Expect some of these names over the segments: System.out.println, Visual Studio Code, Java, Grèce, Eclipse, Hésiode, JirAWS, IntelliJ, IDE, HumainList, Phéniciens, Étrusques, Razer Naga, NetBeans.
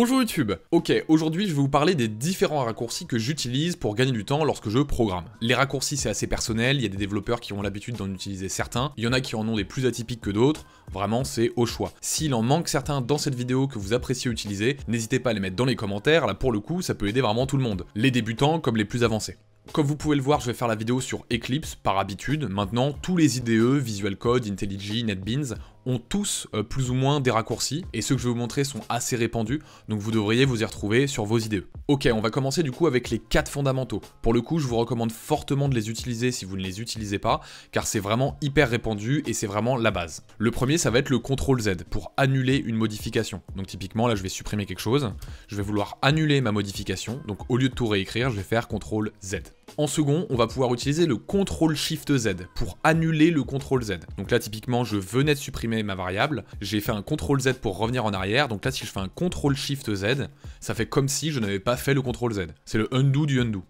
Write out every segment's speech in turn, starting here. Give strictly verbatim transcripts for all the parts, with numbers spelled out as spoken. Bonjour YouTube. Ok, aujourd'hui je vais vous parler des différents raccourcis que j'utilise pour gagner du temps lorsque je programme. Les raccourcis c'est assez personnel, il y a des développeurs qui ont l'habitude d'en utiliser certains, il y en a qui en ont des plus atypiques que d'autres, vraiment c'est au choix. S'il en manque certains dans cette vidéo que vous appréciez utiliser, n'hésitez pas à les mettre dans les commentaires, là pour le coup ça peut aider vraiment tout le monde, les débutants comme les plus avancés. Comme vous pouvez le voir, je vais faire la vidéo sur Eclipse, par habitude. Maintenant, tous les I D E, Visual Code, IntelliJ, NetBeans, ont tous euh, plus ou moins des raccourcis, et ceux que je vais vous montrer sont assez répandus, donc vous devriez vous y retrouver sur vos I D E. Ok, on va commencer du coup avec les quatre fondamentaux. Pour le coup, je vous recommande fortement de les utiliser si vous ne les utilisez pas, car c'est vraiment hyper répandu, et c'est vraiment la base. Le premier, ça va être le contrôle Z, pour annuler une modification. Donc typiquement, là, je vais supprimer quelque chose, je vais vouloir annuler ma modification, donc au lieu de tout réécrire, je vais faire contrôle Z. En second, on va pouvoir utiliser le contrôle shift Z pour annuler le contrôle Z. Donc là, typiquement, je venais de supprimer ma variable, j'ai fait un contrôle Z pour revenir en arrière. Donc là, si je fais un contrôle shift Z, ça fait comme si je n'avais pas fait le contrôle Z. C'est le undo du undo.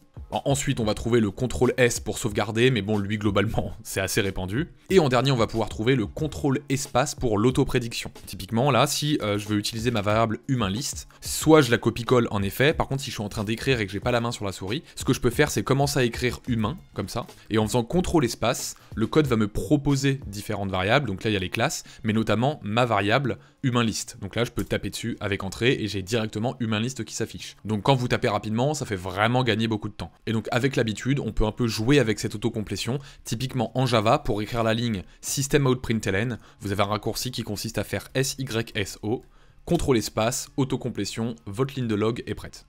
Ensuite, on va trouver le contrôle S pour sauvegarder, mais bon, lui, globalement, c'est assez répandu. Et en dernier, on va pouvoir trouver le contrôle espace pour l'autoprédiction. Typiquement, là, si euh, je veux utiliser ma variable HumainList, soit je la copie-colle en effet, par contre, si je suis en train d'écrire et que j'ai pas la main sur la souris, ce que je peux faire, c'est commencer à écrire humain, comme ça, et en faisant contrôle espace, le code va me proposer différentes variables, donc là, il y a les classes, mais notamment ma variable HumainList. Donc là, je peux taper dessus avec entrée et j'ai directement HumainList qui s'affiche. Donc quand vous tapez rapidement, ça fait vraiment gagner beaucoup de temps. Et donc avec l'habitude, on peut un peu jouer avec cette autocomplétion. Typiquement en Java, pour écrire la ligne System.out.println, vous avez un raccourci qui consiste à faire S Y S O, contrôle espace, autocomplétion, votre ligne de log est prête.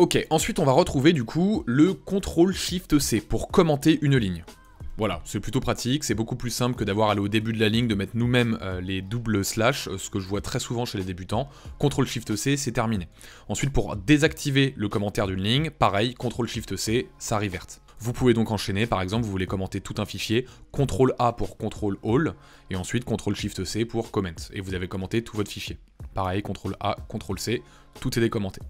Ok, ensuite on va retrouver du coup le contrôle shift C pour commenter une ligne. Voilà, c'est plutôt pratique, c'est beaucoup plus simple que d'avoir à aller au début de la ligne, de mettre nous-mêmes euh, les doubles slash, ce que je vois très souvent chez les débutants. contrôle shift C, c'est terminé. Ensuite, pour désactiver le commentaire d'une ligne, pareil, contrôle shift C, ça revert. Vous pouvez donc enchaîner, par exemple, vous voulez commenter tout un fichier, contrôle A pour contrôle all, et ensuite contrôle shift C pour comment, et vous avez commenté tout votre fichier. Pareil, contrôle A, contrôle C, tout est décommenté.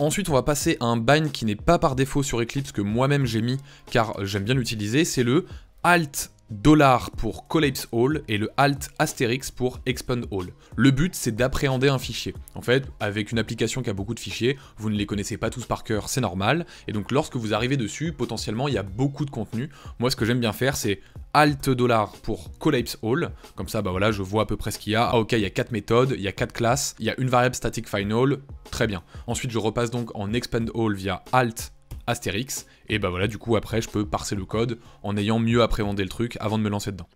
Ensuite, on va passer à un bind qui n'est pas par défaut sur Eclipse, que moi-même j'ai mis, car j'aime bien l'utiliser, c'est le alt dollar pour collapse all et le alt astérix pour expand all. Le but, c'est d'appréhender un fichier. En fait, avec une application qui a beaucoup de fichiers, vous ne les connaissez pas tous par cœur, c'est normal. Et donc, lorsque vous arrivez dessus, potentiellement, il y a beaucoup de contenu. Moi, ce que j'aime bien faire, c'est alt dollar pour collapse all. Comme ça, bah voilà, je vois à peu près ce qu'il y a. Ah ok, il y a quatre méthodes, il y a quatre classes, il y a une variable static final. Très bien. Ensuite, je repasse donc en expand all via alt Astérix, et bah voilà, du coup après je peux parser le code en ayant mieux appréhendé le truc avant de me lancer dedans.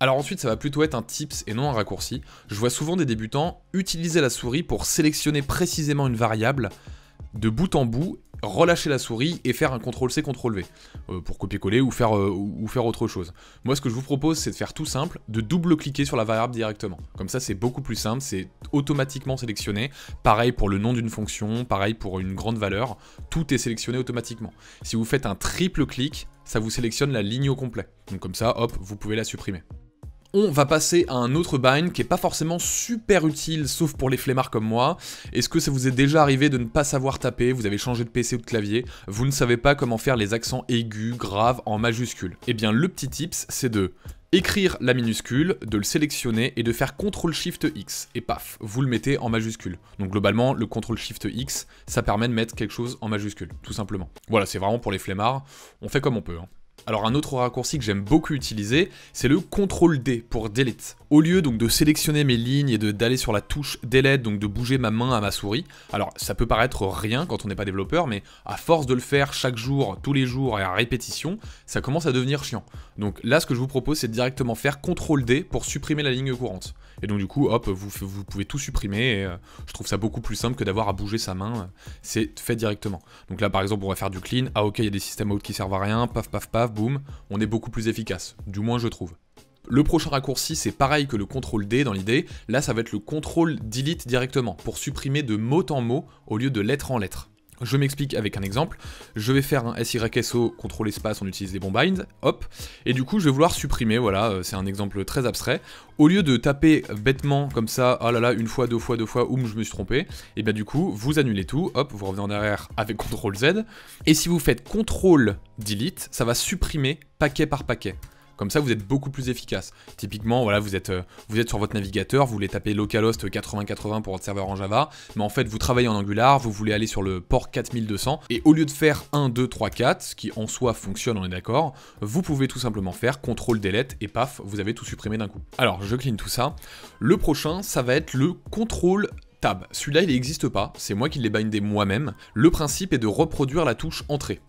Alors ensuite, ça va plutôt être un tips et non un raccourci. Je vois souvent des débutants utiliser la souris pour sélectionner précisément une variable de bout en bout, relâcher la souris et faire un contrôle C, contrôle V euh, pour copier-coller ou faire, euh, ou faire autre chose. Moi, ce que je vous propose, c'est de faire tout simple, de double-cliquer sur la variable directement. Comme ça, c'est beaucoup plus simple, c'est automatiquement sélectionné. Pareil pour le nom d'une fonction, pareil pour une grande valeur, tout est sélectionné automatiquement. Si vous faites un triple-clic, ça vous sélectionne la ligne au complet. Donc comme ça, hop, vous pouvez la supprimer. On va passer à un autre bind qui n'est pas forcément super utile, sauf pour les flemmards comme moi. Est-ce que ça vous est déjà arrivé de ne pas savoir taper? Vous avez changé de P C ou de clavier, vous ne savez pas comment faire les accents aigus, graves, en majuscules. Eh bien, le petit tips, c'est de écrire la minuscule, de le sélectionner et de faire contrôle shift X. Et paf, vous le mettez en majuscule. Donc globalement, le contrôle shift X, ça permet de mettre quelque chose en majuscule, tout simplement. Voilà, c'est vraiment pour les flemmards, on fait comme on peut, hein. Alors un autre raccourci que j'aime beaucoup utiliser, c'est le contrôle D pour delete. Au lieu donc de sélectionner mes lignes et d'aller sur la touche delete, donc de bouger ma main à ma souris, alors ça peut paraître rien quand on n'est pas développeur, mais à force de le faire chaque jour, tous les jours et à répétition, ça commence à devenir chiant. Donc là, ce que je vous propose, c'est de directement faire contrôle D pour supprimer la ligne courante. Et donc du coup, hop, vous, vous pouvez tout supprimer, et, euh, je trouve ça beaucoup plus simple que d'avoir à bouger sa main, c'est fait directement. Donc là par exemple, on va faire du clean, ah ok, il y a des systèmes out qui servent à rien, paf paf paf, boum, on est beaucoup plus efficace, du moins je trouve. Le prochain raccourci, c'est pareil que le contrôle D dans l'idée, là ça va être le contrôle delete directement, pour supprimer de mot en mot au lieu de lettre en lettre. Je m'explique avec un exemple, je vais faire un S Y S O, contrôle espace, on utilise les bons binds, hop, et du coup je vais vouloir supprimer, voilà, c'est un exemple très abstrait, au lieu de taper bêtement comme ça, oh là là, une fois, deux fois, deux fois, oum, je me suis trompé, et bien du coup, vous annulez tout, hop, vous revenez en arrière avec contrôle Z, et si vous faites contrôle delete, ça va supprimer paquet par paquet. Comme ça, vous êtes beaucoup plus efficace. Typiquement, voilà, vous êtes, euh, vous êtes sur votre navigateur, vous voulez taper localhost quatre-vingts quatre-vingts pour votre serveur en Java, mais en fait, vous travaillez en Angular, vous voulez aller sur le port quatre mille deux cents, et au lieu de faire un, deux, trois, quatre, ce qui en soi fonctionne, on est d'accord, vous pouvez tout simplement faire contrôle delete, et paf, vous avez tout supprimé d'un coup. Alors, je clean tout ça. Le prochain, ça va être le contrôle tab. Celui-là, il n'existe pas, c'est moi qui l'ai bindé moi-même. Le principe est de reproduire la touche entrée.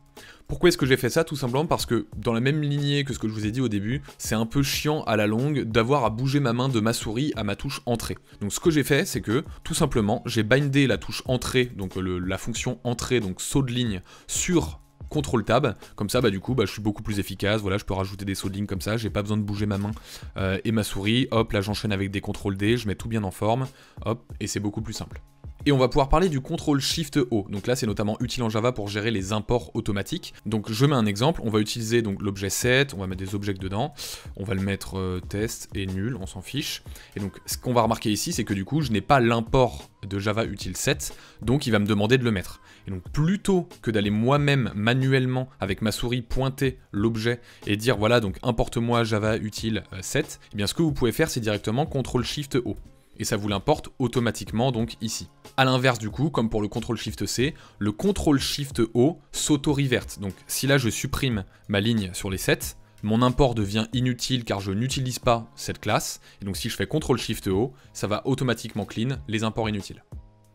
Pourquoi est-ce que j'ai fait ça? Tout simplement parce que, dans la même lignée que ce que je vous ai dit au début, c'est un peu chiant à la longue d'avoir à bouger ma main de ma souris à ma touche entrée. Donc ce que j'ai fait, c'est que, tout simplement, j'ai bindé la touche entrée, donc le, la fonction entrée, donc saut de ligne, sur contrôle tab, comme ça bah du coup bah, je suis beaucoup plus efficace, voilà, je peux rajouter des sauts de ligne comme ça, j'ai pas besoin de bouger ma main euh, et ma souris, hop là j'enchaîne avec des contrôle D, je mets tout bien en forme, hop, et c'est beaucoup plus simple. Et on va pouvoir parler du contrôle shift O, donc là c'est notamment utile en Java pour gérer les imports automatiques. Donc je mets un exemple, on va utiliser donc l'objet set, on va mettre des objets dedans, on va le mettre euh, test et nul, on s'en fiche. Et donc ce qu'on va remarquer ici, c'est que du coup je n'ai pas l'import de Java utile set, donc il va me demander de le mettre. Et donc plutôt que d'aller moi-même manuellement avec ma souris pointer l'objet et dire voilà donc importe-moi Java utile set, eh bien ce que vous pouvez faire c'est directement contrôle shift O. Et ça vous l'importe automatiquement donc ici. A l'inverse du coup, comme pour le contrôle shift C, le contrôle shift O s'auto-reverte. Donc si là je supprime ma ligne sur les sets, mon import devient inutile car je n'utilise pas cette classe. Et donc si je fais contrôle shift O, ça va automatiquement clean les imports inutiles.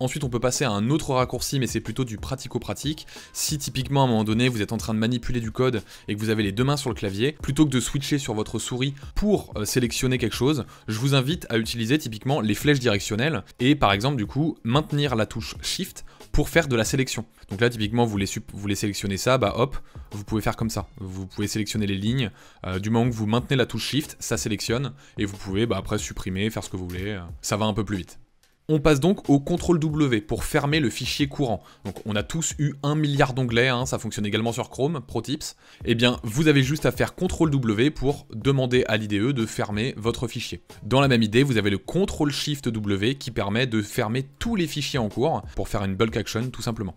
Ensuite, on peut passer à un autre raccourci, mais c'est plutôt du pratico-pratique. Si typiquement, à un moment donné, vous êtes en train de manipuler du code et que vous avez les deux mains sur le clavier, plutôt que de switcher sur votre souris pour euh, sélectionner quelque chose, je vous invite à utiliser typiquement les flèches directionnelles et par exemple, du coup, maintenir la touche Shift pour faire de la sélection. Donc là, typiquement, vous voulez, vous voulez sélectionner ça, bah hop, vous pouvez faire comme ça. Vous pouvez sélectionner les lignes. Euh, du moment que vous maintenez la touche Shift, ça sélectionne et vous pouvez bah, après supprimer, faire ce que vous voulez. Euh, ça va un peu plus vite. On passe donc au contrôle W pour fermer le fichier courant. Donc on a tous eu un milliard d'onglets, hein, ça fonctionne également sur Chrome, pro tips. Eh bien, vous avez juste à faire contrôle W pour demander à l'I D E de fermer votre fichier. Dans la même idée, vous avez le contrôle shift W qui permet de fermer tous les fichiers en cours pour faire une bulk action tout simplement.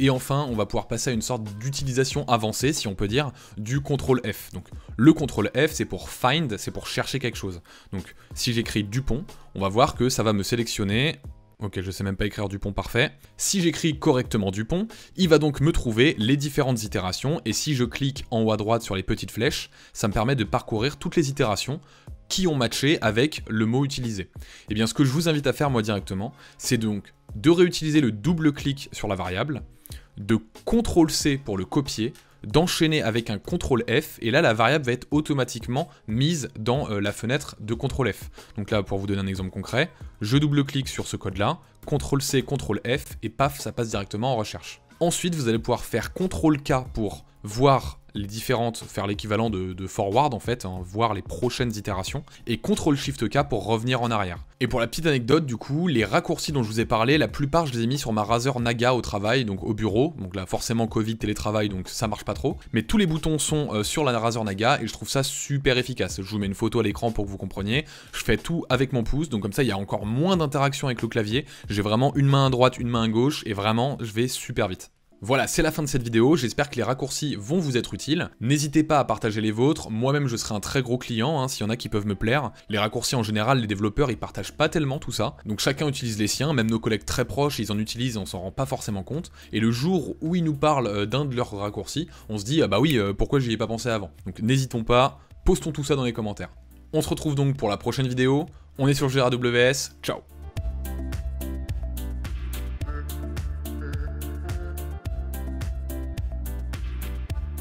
Et enfin, on va pouvoir passer à une sorte d'utilisation avancée, si on peut dire, du contrôle F. Donc, le contrôle F, c'est pour find, c'est pour chercher quelque chose. Donc, si j'écris Dupont, on va voir que ça va me sélectionner... Ok, je sais même pas écrire Dupont, parfait. Si j'écris correctement Dupont, il va donc me trouver les différentes itérations. Et si je clique en haut à droite sur les petites flèches, ça me permet de parcourir toutes les itérations qui ont matché avec le mot utilisé. Et bien, ce que je vous invite à faire, moi, directement, c'est donc de réutiliser le double-clic sur la variable, de contrôle C pour le copier, d'enchaîner avec un contrôle F, et là la variable va être automatiquement mise dans euh, la fenêtre de contrôle F. Donc là, pour vous donner un exemple concret, je double-clique sur ce code-là, contrôle C, contrôle F, et paf, ça passe directement en recherche. Ensuite, vous allez pouvoir faire contrôle K pour voir les différentes, faire l'équivalent de, de forward en fait, hein, voir les prochaines itérations, et contrôle shift K pour revenir en arrière. Et pour la petite anecdote du coup, les raccourcis dont je vous ai parlé, la plupart je les ai mis sur ma Razer Naga au travail, donc au bureau, donc là forcément Covid, télétravail, donc ça marche pas trop, mais tous les boutons sont euh, sur la Razer Naga et je trouve ça super efficace. Je vous mets une photo à l'écran pour que vous compreniez, je fais tout avec mon pouce, donc comme ça il y a encore moins d'interaction avec le clavier, j'ai vraiment une main à droite, une main à gauche, et vraiment je vais super vite. Voilà, c'est la fin de cette vidéo, j'espère que les raccourcis vont vous être utiles. N'hésitez pas à partager les vôtres, moi-même je serai un très gros client, hein, s'il y en a qui peuvent me plaire. Les raccourcis en général, les développeurs, ils partagent pas tellement tout ça, donc chacun utilise les siens, même nos collègues très proches, ils en utilisent et on s'en rend pas forcément compte. Et le jour où ils nous parlent d'un de leurs raccourcis, on se dit « Ah bah oui, pourquoi j'y ai pas pensé avant ?» Donc n'hésitons pas, postons tout ça dans les commentaires. On se retrouve donc pour la prochaine vidéo, on est sur JirAWS, ciao.